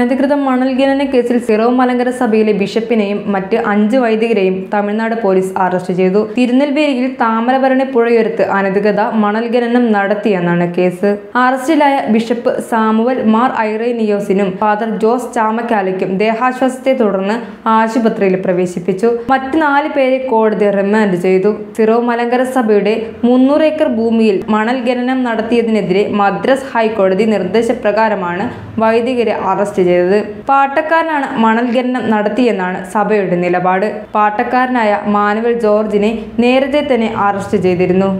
അനധികൃത മണൽ ഖനന കേസിൽ സിറോ മലങ്കര സഭയിലെ ബിഷപ്പിനെയും മറ്റ് 5 വൈദികരെയും തമിഴ്നാട് പോലീസ് അറസ്റ്റ് ചെയ്തു. തിരുനെൽ ബിരിയിൽ താമരഭരണി പുഴയോരത്ത് അനധികൃത മണൽ ഖനനം നടത്തിയെന്നാണ് കേസ്. അറസ്റ്റിലായ ബിഷപ്പ് സാമുവൽ മാർ ഐറേനിയോസിനും ഫാദർ ജോസ് ചാമക്കാലയ്ക്കും ദേഹാശ്വാസത്തെ തുടർന്ന് ആശുപത്രിയിൽ പ്രവേശിപ്പിച്ചു. മറ്റ് 4 പേരെ കോടതി റിമാൻഡ് ചെയ്തു. സിറോ മലങ്കര സഭയുടെ 300 ഏക്കർ ഭൂമിയിൽ മണൽ ഖനനം നടത്തിയതിനെതിരെ മദ്രാസ് ഹൈക്കോടതി നിർദ്ദേശപ്രകാരമാണ് വൈദികരെ അറസ്റ്റ് ചെയ്തത്. പാട്ടക്കാരനാണ് മണൽ ഖനനം നടത്തിയെന്നാണ് സഭയുടെ നിലപാട്. പാട്ടക്കാരനായ മാനുവൽ ജോർജിനെ നേരത്തെ തന്നെ അറസ്റ്റ് ചെയ്തിരുന്നു.